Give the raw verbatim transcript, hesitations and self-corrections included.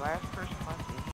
Last person left.